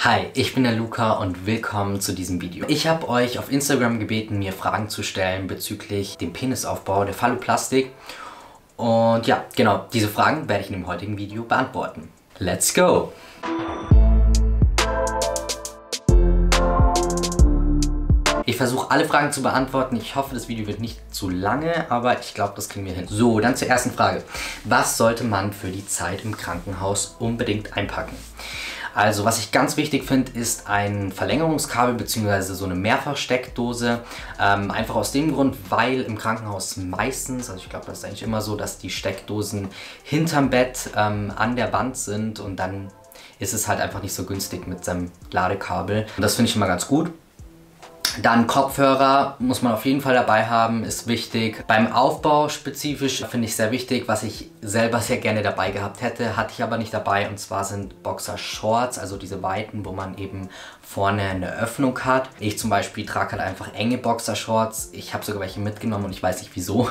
Hi, ich bin der Luca und willkommen zu diesem Video. Ich habe euch auf Instagram gebeten, mir Fragen zu stellen bezüglich dem Penisaufbau, der Phalloplastik. Und ja, genau, diese Fragen werde ich in dem heutigen Video beantworten. Let's go! Ich versuche alle Fragen zu beantworten. Ich hoffe, das Video wird nicht zu lange, aber ich glaube, das kriegen wir hin. So, dann zur ersten Frage. Was sollte man für die Zeit im Krankenhaus unbedingt einpacken? Also, was ich ganz wichtig finde, ist ein Verlängerungskabel bzw. so eine Mehrfachsteckdose. Einfach aus dem Grund, weil im Krankenhaus meistens, also ich glaube, das ist eigentlich immer so, dass die Steckdosen hinterm Bett an der Wand sind und dann ist es halt einfach nicht so günstig mit seinem Ladekabel. Und das finde ich immer ganz gut. Dann Kopfhörer muss man auf jeden Fall dabei haben, ist wichtig. Beim Aufbau spezifisch finde ich sehr wichtig, was ich selber sehr gerne dabei gehabt hätte, hatte ich aber nicht dabei. Und zwar sind Boxershorts, also diese weiten, wo man eben vorne eine Öffnung hat. Ich zum Beispiel trage halt einfach enge Boxershorts. Ich habe sogar welche mitgenommen und ich weiß nicht wieso,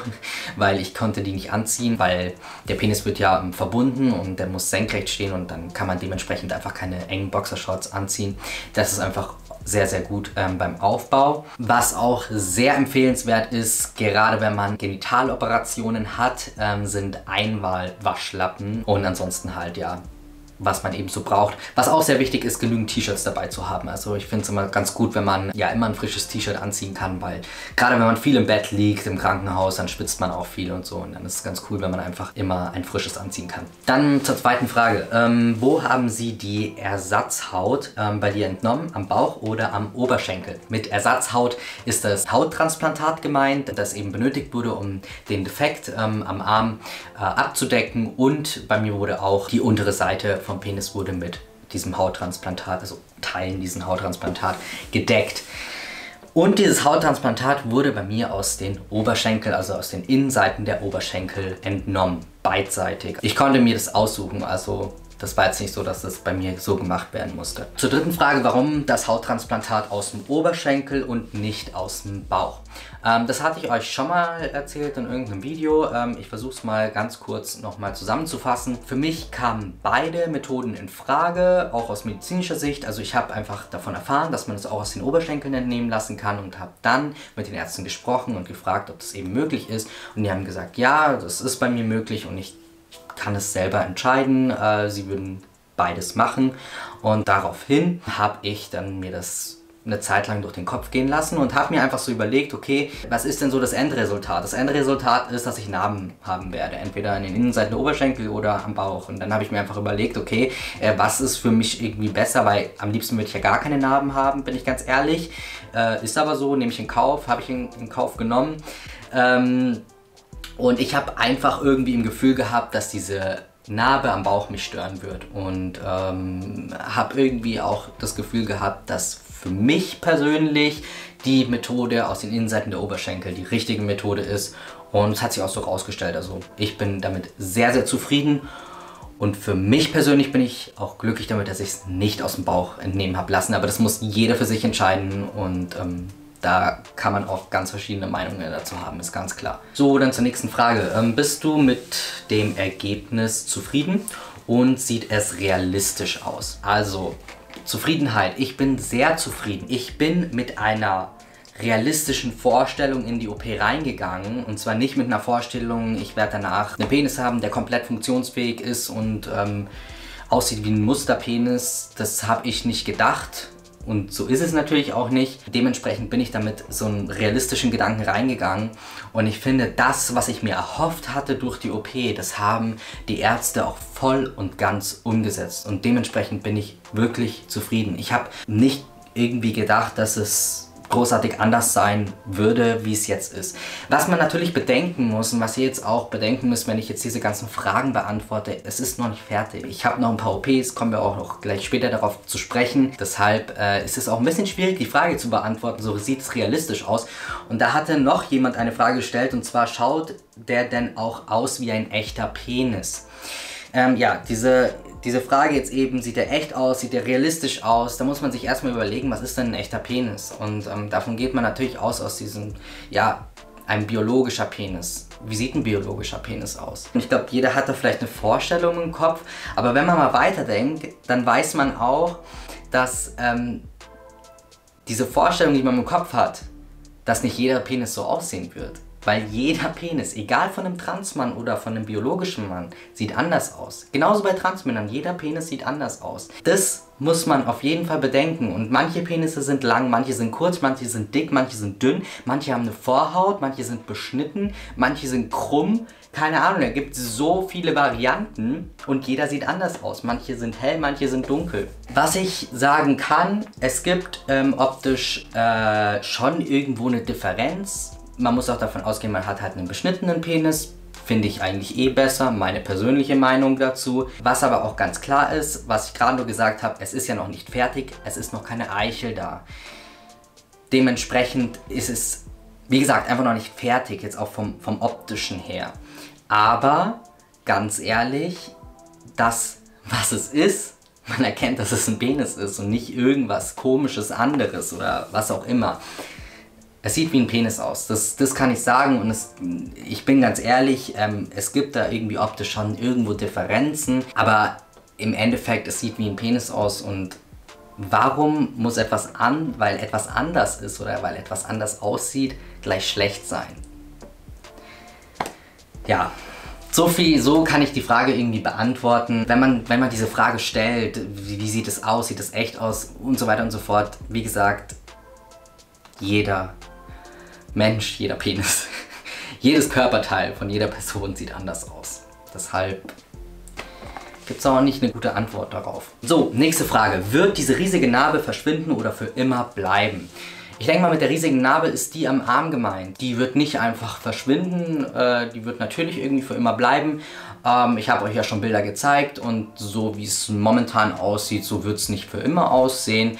weil ich konnte die nicht anziehen, weil der Penis wird ja verbunden und der muss senkrecht stehen und dann kann man dementsprechend einfach keine engen Boxershorts anziehen. Das ist einfach sehr, sehr gut beim Aufbau. Was auch sehr empfehlenswert ist, gerade wenn man Genitaloperationen hat, sind Einwahl-Waschlappen und ansonsten halt, ja, was man eben so braucht. Was auch sehr wichtig ist, genügend T-Shirts dabei zu haben. Also ich finde es immer ganz gut, wenn man ja immer ein frisches T-Shirt anziehen kann, weil gerade wenn man viel im Bett liegt, im Krankenhaus, dann schwitzt man auch viel und so. Und dann ist es ganz cool, wenn man einfach immer ein frisches anziehen kann. Dann zur zweiten Frage. Wo haben Sie die Ersatzhaut bei dir entnommen? Am Bauch oder am Oberschenkel? Mit Ersatzhaut ist das Hauttransplantat gemeint, das eben benötigt wurde, um den Defekt am Arm abzudecken. Und bei mir wurde auch die untere Seite vom Penis wurde mit diesem Hauttransplantat, also Teilen diesen Hauttransplantat gedeckt. Und dieses Hauttransplantat wurde bei mir aus den Oberschenkel, also aus den Innenseiten der Oberschenkel entnommen, beidseitig. Ich konnte mir das aussuchen, also das war jetzt nicht so, dass das bei mir so gemacht werden musste. Zur dritten Frage, warum das Hauttransplantat aus dem Oberschenkel und nicht aus dem Bauch? Das hatte ich euch schon mal erzählt in irgendeinem Video. Ich versuche es mal ganz kurz nochmal zusammenzufassen. Für mich kamen beide Methoden in Frage, auch aus medizinischer Sicht. Also ich habe einfach davon erfahren, dass man es auch aus den Oberschenkeln entnehmen lassen kann und habe dann mit den Ärzten gesprochen und gefragt, ob das eben möglich ist. Und die haben gesagt, ja, das ist bei mir möglich und ich kann es selber entscheiden, sie würden beides machen. Und daraufhin habe ich dann mir das eine Zeit lang durch den Kopf gehen lassen und habe mir einfach so überlegt, okay, was ist denn so das Endresultat? Das Endresultat ist, dass ich Narben haben werde, entweder in den Innenseiten der Oberschenkel oder am Bauch. Und dann habe ich mir einfach überlegt, okay, was ist für mich irgendwie besser, weil am liebsten würde ich ja gar keine Narben haben, bin ich ganz ehrlich. Ist aber so, nehme ich in Kauf, habe ich in Kauf genommen. Und ich habe einfach irgendwie im Gefühl gehabt, dass diese Narbe am Bauch mich stören wird. Und habe irgendwie auch das Gefühl gehabt, dass für mich persönlich die Methode aus den Innenseiten der Oberschenkel die richtige Methode ist. Und es hat sich auch so rausgestellt. Also ich bin damit sehr, sehr zufrieden. Und für mich persönlich bin ich auch glücklich damit, dass ich es nicht aus dem Bauch entnehmen habe lassen. Aber das muss jeder für sich entscheiden und da kann man auch ganz verschiedene Meinungen dazu haben, ist ganz klar. So, dann zur nächsten Frage. Bist du mit dem Ergebnis zufrieden und sieht es realistisch aus? Also, Zufriedenheit. Ich bin sehr zufrieden. Ich bin mit einer realistischen Vorstellung in die OP reingegangen und zwar nicht mit einer Vorstellung, ich werde danach einen Penis haben, der komplett funktionsfähig ist und aussieht wie ein Musterpenis. Das habe ich nicht gedacht. Und so ist es natürlich auch nicht. Dementsprechend bin ich damit so einen realistischen Gedanken reingegangen. Und ich finde, das, was ich mir erhofft hatte durch die OP, das haben die Ärzte auch voll und ganz umgesetzt. Und dementsprechend bin ich wirklich zufrieden. Ich habe nicht irgendwie gedacht, dass es großartig anders sein würde, wie es jetzt ist. Was man natürlich bedenken muss und was ihr jetzt auch bedenken müsst, wenn ich jetzt diese ganzen Fragen beantworte, es ist noch nicht fertig. Ich habe noch ein paar OPs, kommen wir auch noch gleich später darauf zu sprechen. Deshalb ist es auch ein bisschen schwierig, die Frage zu beantworten, so sieht es realistisch aus. Und da hatte noch jemand eine Frage gestellt und zwar, schaut der denn auch aus wie ein echter Penis? Ja, diese Frage jetzt eben, sieht der echt aus, sieht der realistisch aus, da muss man sich erstmal überlegen, was ist denn ein echter Penis? Und davon geht man natürlich aus diesem, ja, ein biologischer Penis. Wie sieht ein biologischer Penis aus? Und ich glaube, jeder hat da vielleicht eine Vorstellung im Kopf, aber wenn man mal weiterdenkt, dann weiß man auch, dass diese Vorstellung, die man im Kopf hat, dass nicht jeder Penis so aussehen wird. Weil jeder Penis, egal von einem Transmann oder von einem biologischen Mann, sieht anders aus. Genauso bei Transmännern, jeder Penis sieht anders aus. Das muss man auf jeden Fall bedenken. Und manche Penisse sind lang, manche sind kurz, manche sind dick, manche sind dünn, manche haben eine Vorhaut, manche sind beschnitten, manche sind krumm. Keine Ahnung, da gibt es so viele Varianten und jeder sieht anders aus. Manche sind hell, manche sind dunkel. Was ich sagen kann, es gibt optisch schon irgendwo eine Differenz. Man muss auch davon ausgehen, man hat halt einen beschnittenen Penis. Finde ich eigentlich eh besser, meine persönliche Meinung dazu. Was aber auch ganz klar ist, was ich gerade nur gesagt habe, es ist ja noch nicht fertig, es ist noch keine Eichel da. Dementsprechend ist es, wie gesagt, einfach noch nicht fertig, jetzt auch vom optischen her. Aber, ganz ehrlich, das, was es ist, man erkennt, dass es ein Penis ist und nicht irgendwas komisches anderes oder was auch immer. Es sieht wie ein Penis aus, das kann ich sagen und ich bin ganz ehrlich, es gibt da irgendwie optisch schon irgendwo Differenzen, aber im Endeffekt, es sieht wie ein Penis aus und warum muss weil etwas anders ist oder weil etwas anders aussieht, gleich schlecht sein? Ja, so kann ich die Frage irgendwie beantworten. Wenn man diese Frage stellt, wie sieht es aus, sieht es echt aus und so weiter und so fort, wie gesagt, jeder Mensch, jeder Penis, jedes Körperteil von jeder Person sieht anders aus. Deshalb gibt es auch nicht eine gute Antwort darauf. So, nächste Frage. Wird diese riesige Narbe verschwinden oder für immer bleiben? Ich denke mal, mit der riesigen Narbe ist die am Arm gemeint. Die wird nicht einfach verschwinden, die wird natürlich irgendwie für immer bleiben. Ich habe euch ja schon Bilder gezeigt und so wie es momentan aussieht, so wird es nicht für immer aussehen.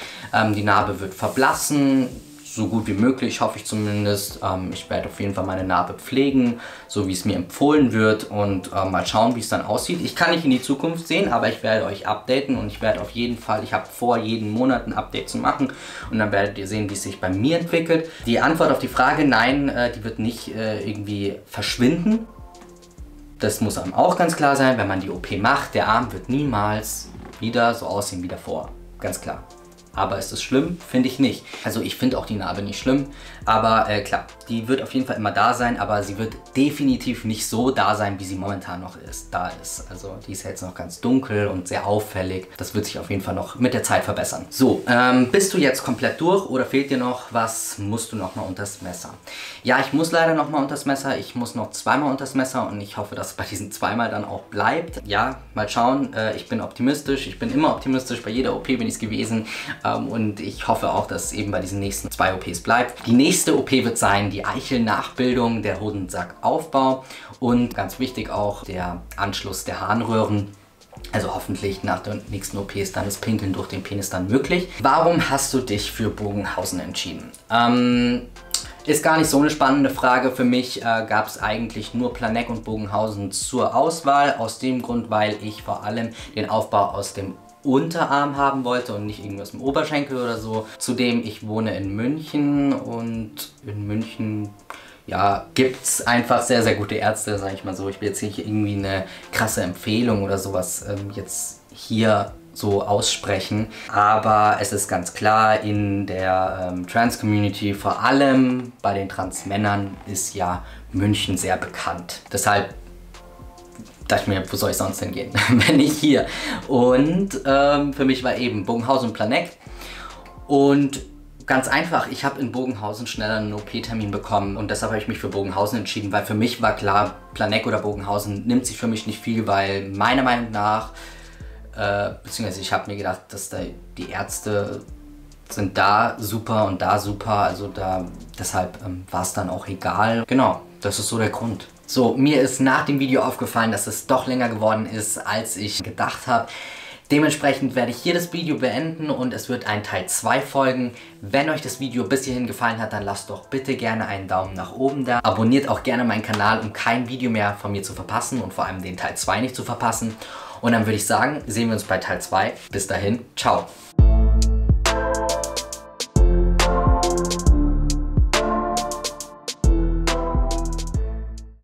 Die Narbe wird verblassen. So gut wie möglich, hoffe ich zumindest. Ich werde auf jeden Fall meine Narbe pflegen, so wie es mir empfohlen wird und mal schauen, wie es dann aussieht. Ich kann nicht in die Zukunft sehen, aber ich werde euch updaten und ich werde auf jeden Fall, ich habe vor, jeden Monat ein Update zu machen und dann werdet ihr sehen, wie es sich bei mir entwickelt. Die Antwort auf die Frage, nein, die wird nicht irgendwie verschwinden. Das muss einem auch ganz klar sein, wenn man die OP macht, der Arm wird niemals wieder so aussehen wie davor, ganz klar. Aber ist es schlimm? Finde ich nicht. Also ich finde auch die Narbe nicht schlimm, aber klar, die wird auf jeden Fall immer da sein, aber sie wird definitiv nicht so da sein, wie sie momentan noch ist. Also die ist ja jetzt noch ganz dunkel und sehr auffällig. Das wird sich auf jeden Fall noch mit der Zeit verbessern. So, bist du jetzt komplett durch oder fehlt dir noch was? Musst du nochmal unters Messer? Ja, ich muss leider nochmal unters Messer. Ich muss noch zweimal unters Messer und ich hoffe, dass es bei diesen zweimal dann auch bleibt. Ja, mal schauen. Ich bin optimistisch. Ich bin immer optimistisch. Bei jeder OP bin ich es gewesen. Und ich hoffe auch, dass es eben bei diesen nächsten zwei OPs bleibt. Die nächste OP wird sein die Eichelnachbildung, der Hodensackaufbau und ganz wichtig auch der Anschluss der Harnröhren. Also hoffentlich nach der nächsten OP ist dann das Pinkeln durch den Penis dann möglich. Warum hast du dich für Bogenhausen entschieden? Ist gar nicht so eine spannende Frage. Für mich gab es eigentlich nur Planek und Bogenhausen zur Auswahl. Aus dem Grund, weil ich vor allem den Aufbau aus dem Unterarm haben wollte und nicht irgendwie aus dem Oberschenkel oder so. Zudem, ich wohne in München und in München, ja, gibt es einfach sehr, sehr gute Ärzte, sage ich mal so. Ich will jetzt nicht irgendwie eine krasse Empfehlung oder sowas jetzt hier so aussprechen. Aber es ist ganz klar, in der Trans-Community, vor allem bei den Trans-Männern, ist ja München sehr bekannt. Deshalb dachte ich mir, wo soll ich sonst hingehen, wenn nicht hier? Und für mich war eben Bogenhausen und Planek. Und ganz einfach, ich habe in Bogenhausen schneller einen OP-Termin bekommen und deshalb habe ich mich für Bogenhausen entschieden, weil für mich war klar, Planek oder Bogenhausen nimmt sich für mich nicht viel, weil meiner Meinung nach, beziehungsweise ich habe mir gedacht, dass da die Ärzte sind da super, also da deshalb war es dann auch egal. Genau, das ist so der Grund. So, mir ist nach dem Video aufgefallen, dass es doch länger geworden ist, als ich gedacht habe. Dementsprechend werde ich hier das Video beenden und es wird ein Teil 2 folgen. Wenn euch das Video bis hierhin gefallen hat, dann lasst doch bitte gerne einen Daumen nach oben da. Abonniert auch gerne meinen Kanal, um kein Video mehr von mir zu verpassen und vor allem den Teil 2 nicht zu verpassen. Und dann würde ich sagen, sehen wir uns bei Teil 2. Bis dahin, ciao.